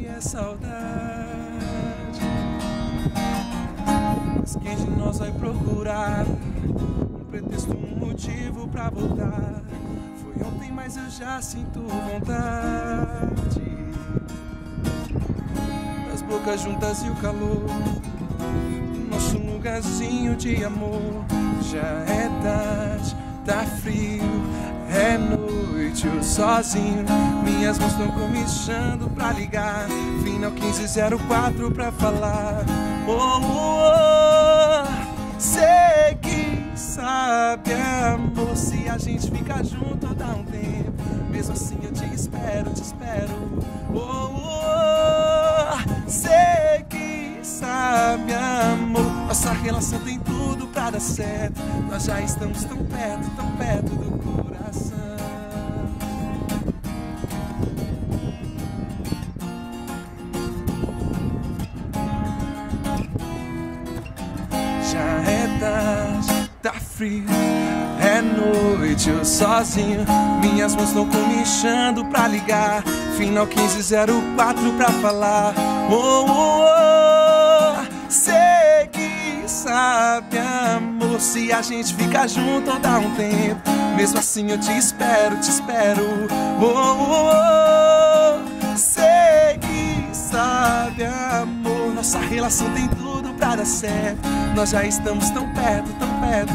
e a saudade. Mas quem de nós vai procurar um pretexto, um motivo pra voltar? Foi ontem, mas eu já sinto vontade das bocas juntas e o calor do nosso lugarzinho de amor. Já é tarde, tá frio, é noite, eu sozinho. Minhas mãos estão comichando pra ligar final 1504 pra falar. Oh, sei que sabe, amor, se a gente ficar junto dá um tempo. Mesmo assim eu te espero, te espero. Oh, sei que sabe, amor, nossa relação tem tudo pra dar certo. Nós já estamos tão perto do coração. Já é tarde, tá frio, é noite, eu sozinho. Minhas mãos estão comichando pra ligar final 1504 pra falar. Oh, oh, oh, sei que sabe, amor, se a gente ficar junto dá um tempo. Mesmo assim eu te espero, te espero. Oh, oh, oh, sei que sabe, amor, nossa relação tem tudo pra dar certo. Nós já estamos tão perto, tão perto.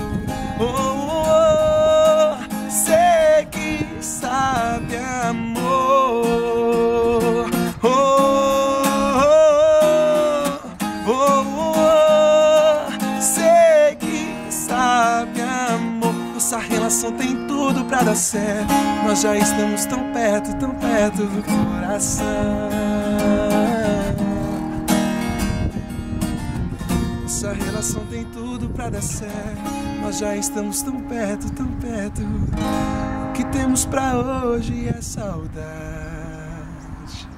Oh, oh, oh, sei que sabe, amor. Oh, oh, oh, oh, oh, sei que sabe, amor, nossa relação tem tudo pra dar certo. Nós já estamos tão perto do coração. Nossa relação tem tudo pra dar certo. Nós já estamos tão perto, o que temos pra hoje é saudade.